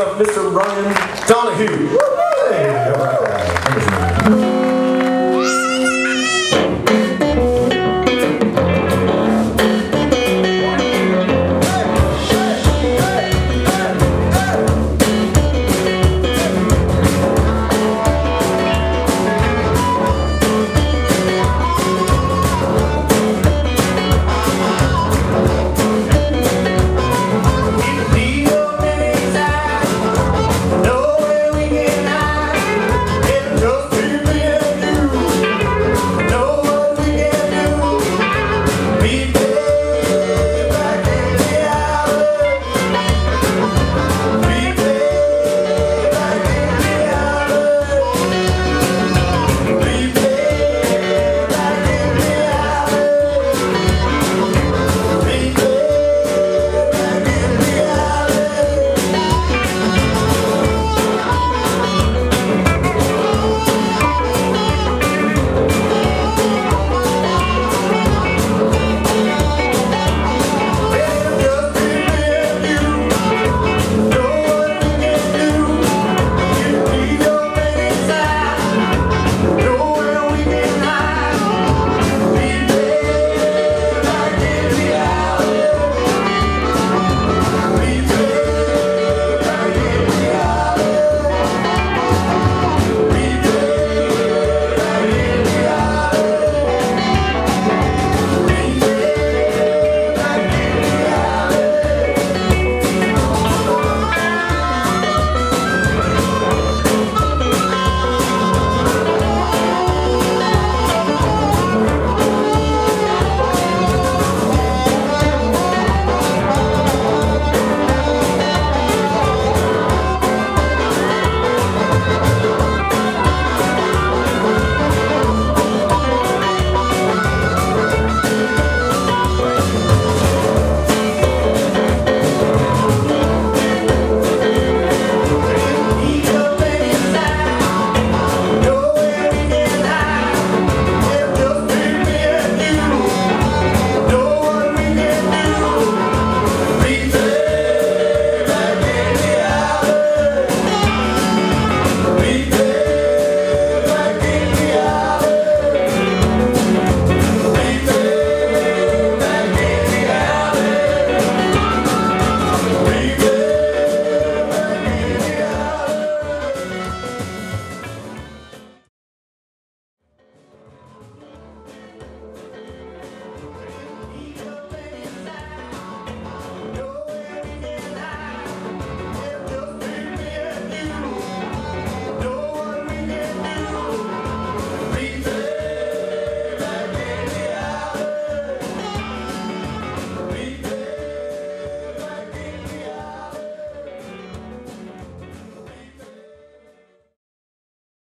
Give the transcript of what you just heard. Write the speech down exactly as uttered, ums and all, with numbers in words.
of Mister Ryan Donohue.